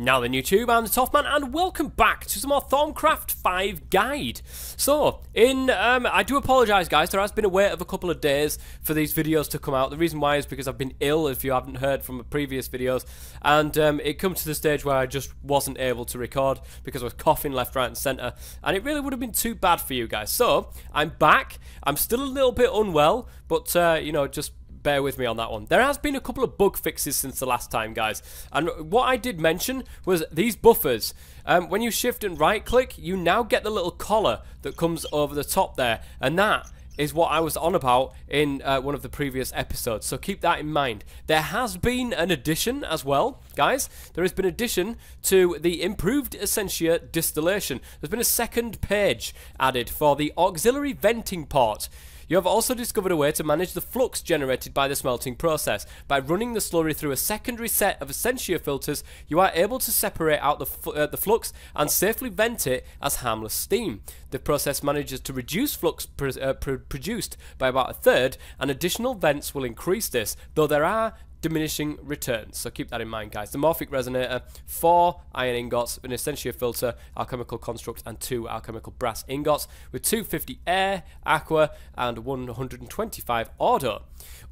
Now then YouTube, I'm the Toffman and welcome back to some more Thaumcraft 5 guide. So, I do apologise guys, there has been a wait of a couple of days for these videos to come out. The reason why is because I've been ill, if you haven't heard from the previous videos, and it comes to the stage where I just wasn't able to record because I was coughing left, right and centre, and it really would have been too bad for you guys. So, I'm back, I'm still a little bit unwell, but you know, just bear with me on that one. There has been a couple of bug fixes since the last time, guys. And what I did mention was these buffers. When you shift and right click, you now get the little collar that comes over the top there. And that is what I was on about in one of the previous episodes. So keep that in mind. There has been an addition as well, guys. There has been an addition to the improved Essentia Distillation. There's been a second page added for the auxiliary venting port. You have also discovered a way to manage the flux generated by the smelting process. By running the slurry through a secondary set of Essentia filters, you are able to separate out the flux and safely vent it as harmless steam. The process manages to reduce flux produced by about a third, and additional vents will increase this, though there are diminishing returns, so keep that in mind guys. The morphic resonator, 4 iron ingots, an Essentia filter, alchemical construct and 2 alchemical brass ingots with 250 air, aqua and 125 auto.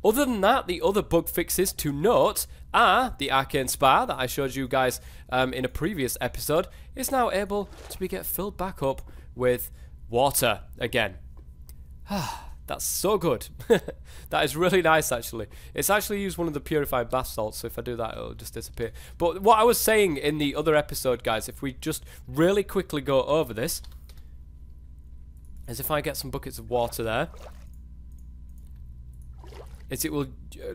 Other than that, the other bug fixes to note are the arcane spa that I showed you guys in a previous episode is now able to be filled back up with water again. That's so good. That is really nice, actually. It's actually used one of the purified bath salts, so if I do that, it'll just disappear. But what I was saying in the other episode, guys, if we just really quickly go over this, is if I get some buckets of water there, is it will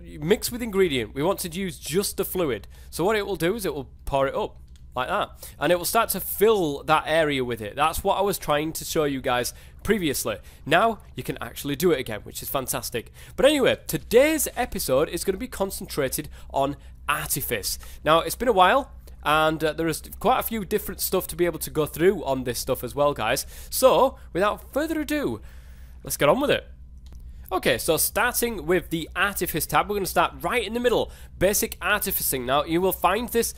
mix with ingredient. We want to use just the fluid. So what it will do is it will pour it up like that, and it will start to fill that area with it. That's what I was trying to show you guys previously. Now you can actually do it again, which is fantastic. But anyway, today's episode is going to be concentrated on artifice. Now it's been a while, and there is quite a few different stuff to be able to go through on this stuff as well, guys. So without further ado, let's get on with it. Okay, so starting with the Artifice tab, we're going to start right in the middle. Basic Artificing. Now, you will find this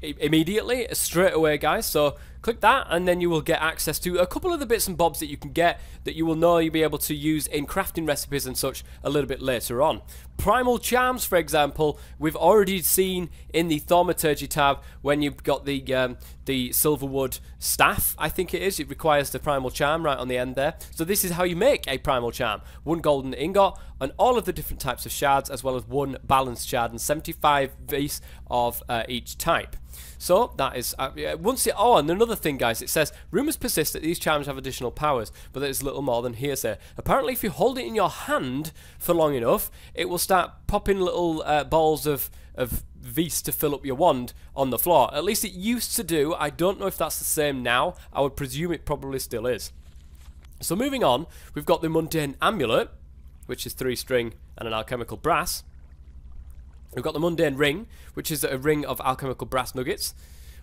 immediately, straight away, guys. So click that, and then you will get access to a couple of the bits and bobs that you can get that you will know you'll be able to use in crafting recipes and such a little bit later on. Primal charms, for example, we've already seen in the Thaumaturgy tab when you've got the silverwood staff, I think it is. It requires the primal charm right on the end there. So this is how you make a primal charm. 1 golden ingot and all of the different types of shards, as well as 1 balanced shard and 75 vis of each type. So that is and another thing, guys, it says rumors persist that these charms have additional powers, but there's little more than hearsay. Apparently, if you hold it in your hand for long enough, it will start popping little balls of vis to fill up your wand on the floor. At least it used to do. I don't know if that's the same now. I would presume it probably still is. So moving on, we've got the Mundane Amulet, which is 3 string and an alchemical brass. We've got the Mundane Ring, which is a ring of alchemical brass nuggets.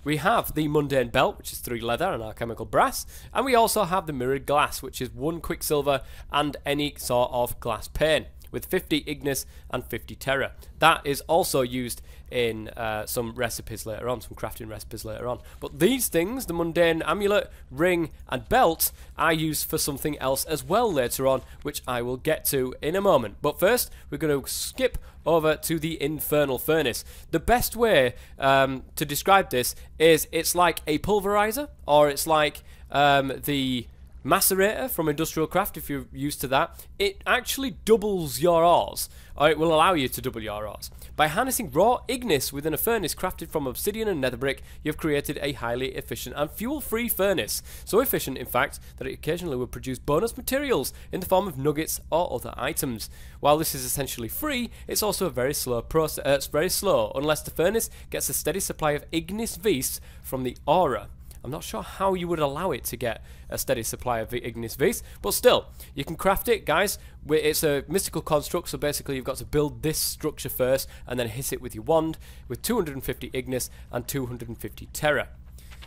We have the Mundane Belt, which is 3 leather and alchemical brass. And we also have the Mirrored Glass, which is 1 Quicksilver and any sort of glass pane, with 50 Ignis and 50 Terra. That is also used in some recipes later on, some crafting recipes later on. But these things, the Mundane Amulet, Ring and Belt, are used for something else as well later on, which I will get to in a moment. But first, we're going to skip over to the Infernal Furnace. The best way to describe this is it's like a pulverizer, or it's like the Macerator from Industrial Craft, if you're used to that. It actually doubles your ores, or it will allow you to double your ores. By harnessing raw ignis within a furnace crafted from obsidian and netherbrick, you've created a highly efficient and fuel-free furnace. So efficient, in fact, that it occasionally will produce bonus materials in the form of nuggets or other items. While this is essentially free, it's also a very slow process. It's very slow, unless the furnace gets a steady supply of ignis vis from the aura. I'm not sure how you would allow it to get a steady supply of the ignis vis, but still, you can craft it, guys. It's a mystical construct, so basically you've got to build this structure first and then hit it with your wand with 250 ignis and 250 terra.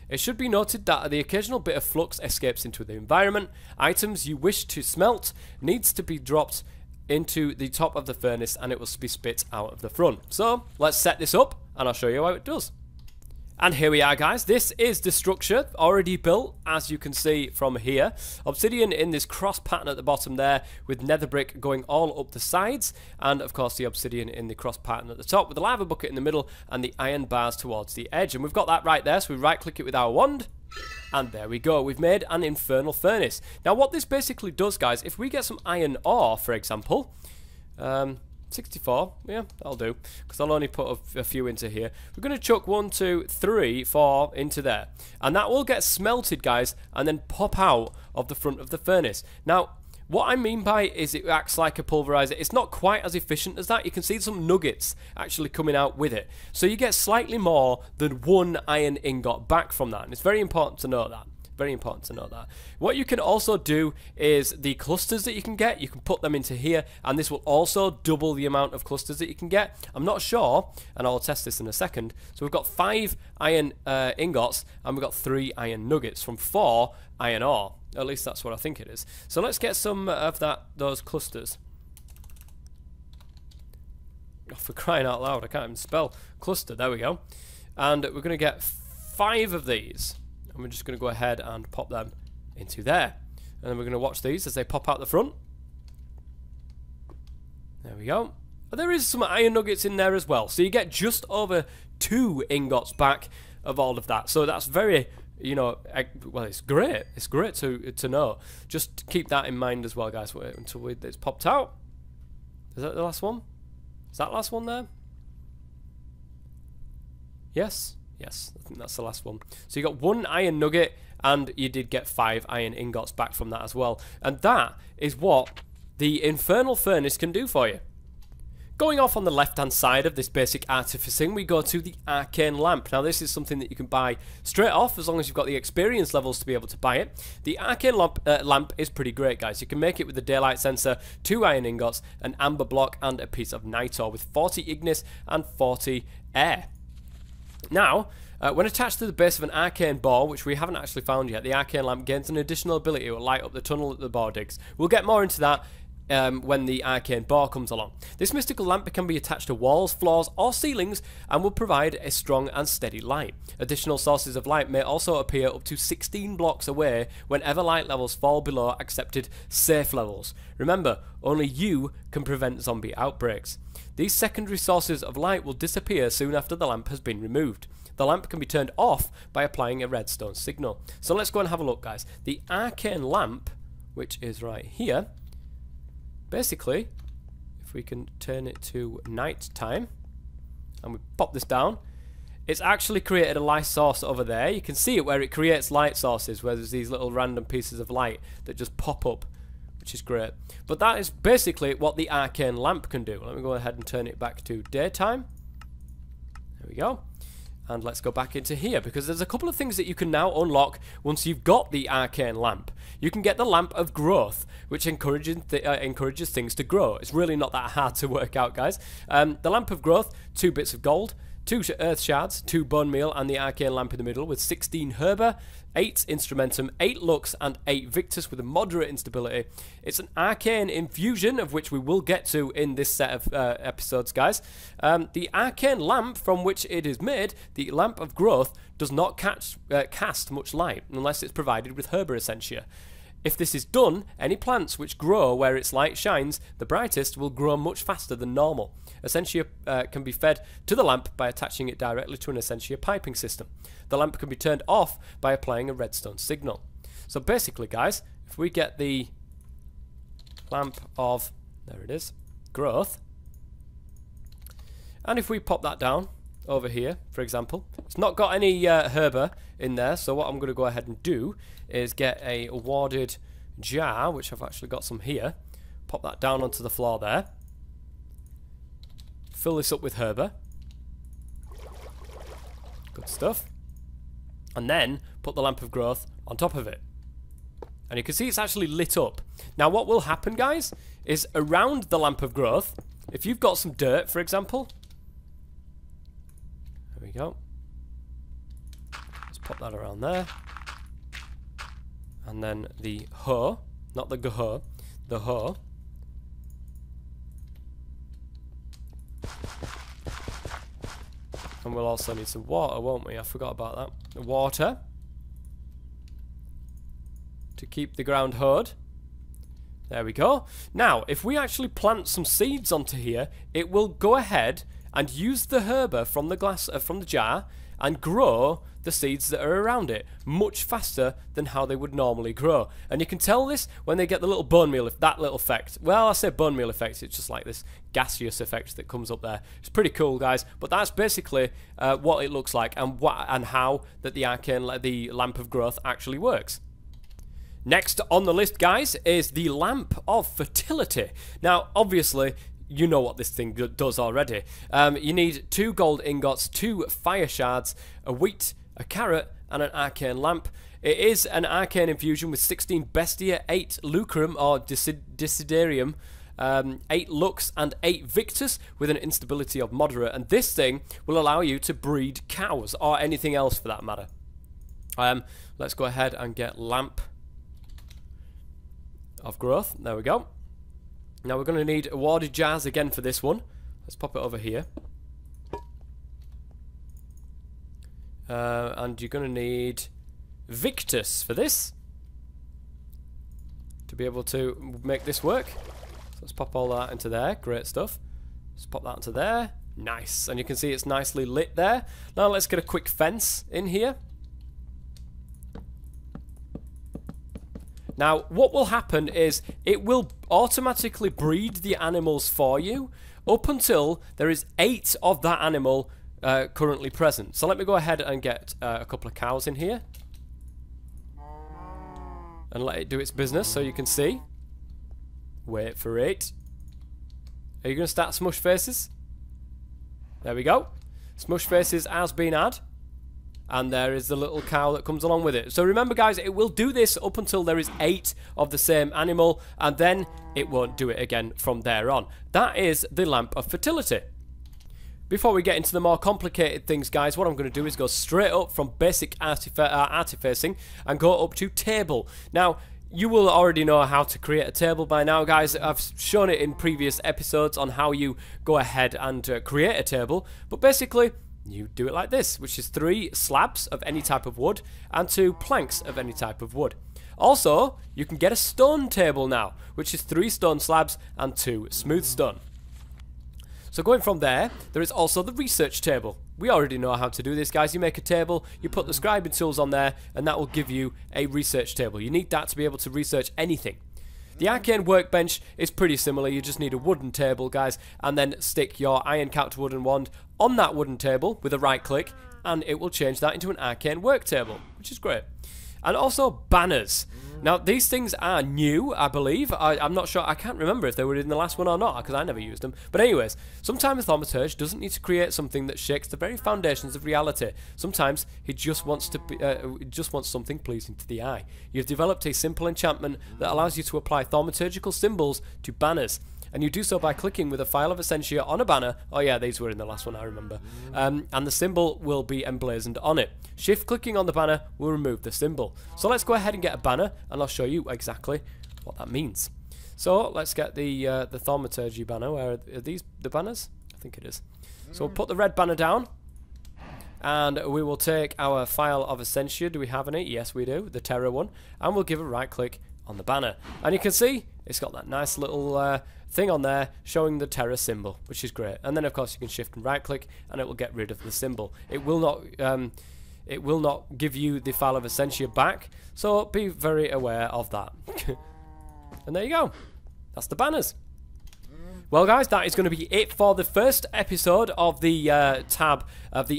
It should be noted that the occasional bit of flux escapes into the environment. Items you wish to smelt needs to be dropped into the top of the furnace and it will be spit out of the front. So let's set this up and I'll show you how it does. And here we are, guys. This is the structure already built, as you can see from here. Obsidian in this cross pattern at the bottom there, with nether brick going all up the sides, and of course the obsidian in the cross pattern at the top, with the lava bucket in the middle and the iron bars towards the edge. And we've got that right there, so we right click it with our wand. And there we go, we've made an Infernal Furnace. Now what this basically does, guys, if we get some iron ore, for example, 64, yeah, that'll do, because I'll only put a few into here. We're going to chuck 1, 2, 3, 4 into there. And that will get smelted, guys, and then pop out of the front of the furnace. Now, what I mean by is it acts like a pulverizer. It's not quite as efficient as that. You can see some nuggets actually coming out with it. So you get slightly more than one iron ingot back from that. And it's very important to know that. Very important to know that. What you can also do is the clusters that you can get, you can put them into here, and this will also double the amount of clusters that you can get. I'm not sure, and I'll test this in a second. So we've got 5 iron ingots, and we've got 3 iron nuggets from 4 iron ore. At least that's what I think it is. So let's get some of those clusters. Oh, for crying out loud, I can't even spell cluster. There we go. And we're going to get 5 of these. And we're just going to go ahead and pop them into there. And then we're going to watch these as they pop out the front. There we go. But there is some iron nuggets in there as well. So you get just over 2 ingots back of all of that. So that's very, you know, well, it's great. It's great to know. Just keep that in mind as well, guys, until it's popped out. Is that the last one? Is that last one there? Yes. Yes, I think that's the last one. So you got 1 iron nugget, and you did get 5 iron ingots back from that as well. And that is what the Infernal Furnace can do for you. Going off on the left-hand side of this basic artificing, we go to the Arcane Lamp. Now, this is something that you can buy straight off, as long as you've got the experience levels to be able to buy it. The Arcane Lamp is pretty great, guys. You can make it with the daylight sensor, 2 iron ingots, an amber block, and a piece of Nitor, with 40 Ignis and 40 air. Now, when attached to the base of an arcane bore, which we haven't actually found yet, the arcane lamp gains an additional ability. It will light up the tunnel that the bore digs. We'll get more into that when the arcane bore comes along. This mystical lamp can be attached to walls, floors, or ceilings, and will provide a strong and steady light. Additional sources of light may also appear up to 16 blocks away whenever light levels fall below accepted safe levels. Remember, only you can prevent zombie outbreaks. These secondary sources of light will disappear soon after the lamp has been removed. The lamp can be turned off by applying a redstone signal. So let's go and have a look, guys. The arcane lamp, which is right here, basically, if we can turn it to night time, and we pop this down, it's actually created a light source over there. You can see it where it creates light sources, where there's these little random pieces of light that just pop up, which is great. But that is basically what the arcane lamp can do. Let me go ahead and turn it back to daytime. There we go. And let's go back into here, because there's a couple of things that you can now unlock once you've got the arcane lamp. You can get the Lamp of Growth, which encourages things to grow. It's really not that hard to work out, guys. The Lamp of Growth, 2 bits of gold, 2 earth shards, 2 bone meal, and the arcane lamp in the middle with 16 herba, 8 instrumentum, 8 lux, and 8 victus with a moderate instability. It's an arcane infusion, of which we will get to in this set of episodes, guys. The arcane lamp from which it is made, the Lamp of Growth, does not cast much light unless it's provided with herba essentia. If this is done, any plants which grow where its light shines the brightest will grow much faster than normal. Essentia can be fed to the lamp by attaching it directly to an Essentia piping system. The lamp can be turned off by applying a redstone signal. So basically, guys, if we get the Lamp of, there it is, Growth, and if we pop that down over here, for example, it's not got any herba in there, so what I'm going to go ahead and do is get a warded jar, which I've actually got some here, pop that down onto the floor there, fill this up with herba, good stuff, and then put the Lamp of Growth on top of it. And you can see it's actually lit up. Now what will happen, guys, is around the Lamp of Growth, if you've got some dirt, for example, there we go, let's pop that around there. And then the hoe, not the hoe, the hoe. And we'll also need some water, won't we? I forgot about that. Water. To keep the ground hard. There we go. Now, if we actually plant some seeds onto here, it will go ahead and use the herber from the glass, from the jar, and grow the seeds that are around it much faster than how they would normally grow. And you can tell this when they get the little bone meal, if that little effect. Well, I say bone meal effect, it's just like this gaseous effect that comes up there. It's pretty cool, guys. But that's basically what it looks like and what and how that the arcane, the Lamp of Growth actually works. Next on the list, guys, is the Lamp of Fertility. Now, obviously, you know what this thing does already. You need 2 gold ingots, 2 fire shards, a wheat, a carrot, and an arcane lamp. It is an arcane infusion with 16 bestia, 8 lucrum or desiderium, 8 lux, and 8 victus with an instability of moderate. And this thing will allow you to breed cows or anything else for that matter. Let's go ahead and get Lamp of Growth. There we go. Now we're going to need warded jars again for this one. Let's pop it over here. And you're going to need Victus for this, to be able to make this work. So let's pop all that into there. Great stuff. Let's pop that into there. Nice. And you can see it's nicely lit there. Now let's get a quick fence in here. Now, what will happen is it will automatically breed the animals for you up until there is 8 of that animal currently present. So let me go ahead and get a couple of cows in here. And let it do its business so you can see. Wait for it. Are you going to start Smush Faces? There we go. Smush Faces has been added. And there is the little cow that comes along with it. So remember, guys, it will do this up until there is 8 of the same animal, and then it won't do it again from there on. That is the Lamp of Fertility. Before we get into the more complicated things, guys, what I'm going to do is go straight up from basic artificing and go up to table. Now, you will already know how to create a table by now, guys. I've shown it in previous episodes on how you go ahead and create a table, but basically you do it like this, which is 3 slabs of any type of wood and 2 planks of any type of wood. Also, you can get a stone table now, which is 3 stone slabs and 2 smooth stone. So going from there, there is also the research table. We already know how to do this, guys. You make a table, you put the scribing tools on there, and that will give you a research table. You need that to be able to research anything. The arcane workbench is pretty similar. You just need a wooden table, guys, and then stick your iron-capped wooden wand on that wooden table with a right-click, and it will change that into an arcane work table, which is great. And also banners. Now, these things are new, I believe. I'm not sure. I can't remember if they were in the last one or not, because I never used them. But anyways, sometimes the Thaumaturge doesn't need to create something that shakes the very foundations of reality. Sometimes he just wants to just wants something pleasing to the eye. You've developed a simple enchantment that allows you to apply thaumaturgical symbols to banners. And you do so by clicking with a file of Essentia on a banner. Oh yeah, these were in the last one, I remember. And the symbol will be emblazoned on it. Shift clicking on the banner will remove the symbol. So let's go ahead and get a banner, and I'll show you exactly what that means. So let's get the Thaumaturgy banner. Where are these the banners? I think it is. So we'll put the red banner down, and we will take our file of Essentia. Do we have any? Yes, we do. The Terra one, and we'll give a right click on the banner, and you can see it's got that nice little thing on there showing the Terra symbol, which is great. And then, of course, you can shift and right-click, and it will get rid of the symbol. It will not give you the file of Essentia back, so be very aware of that. And there you go. That's the banners. Well, guys, that is going to be it for the first episode of the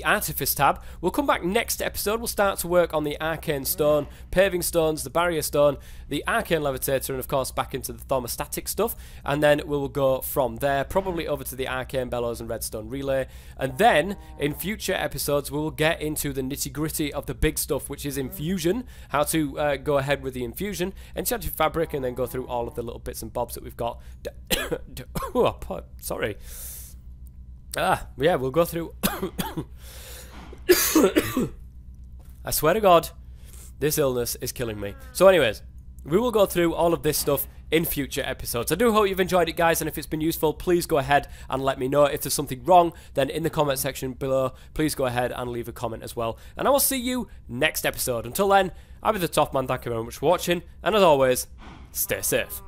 artifice tab. We'll come back next episode. We'll start to work on the arcane stone, paving stones, the barrier stone, the arcane levitator, and of course back into the thermostatic stuff. And then we will go from there, probably over to the arcane bellows and redstone relay. And then in future episodes, we will get into the nitty-gritty of the big stuff, which is infusion, how to go ahead with the infusion, enchanted fabric, and then go through all of the little bits and bobs that we've got. Oh, sorry. Yeah, we'll go through. I swear to God, this illness is killing me. So anyways, we will go through all of this stuff in future episodes. I do hope you've enjoyed it, guys, and if it's been useful, please go ahead and let me know. If there's something wrong, then in the comment section below, please go ahead and leave a comment as well. And I will see you next episode. Until then, I'll be the Top Man. Thank you very much for watching, and as always, stay safe.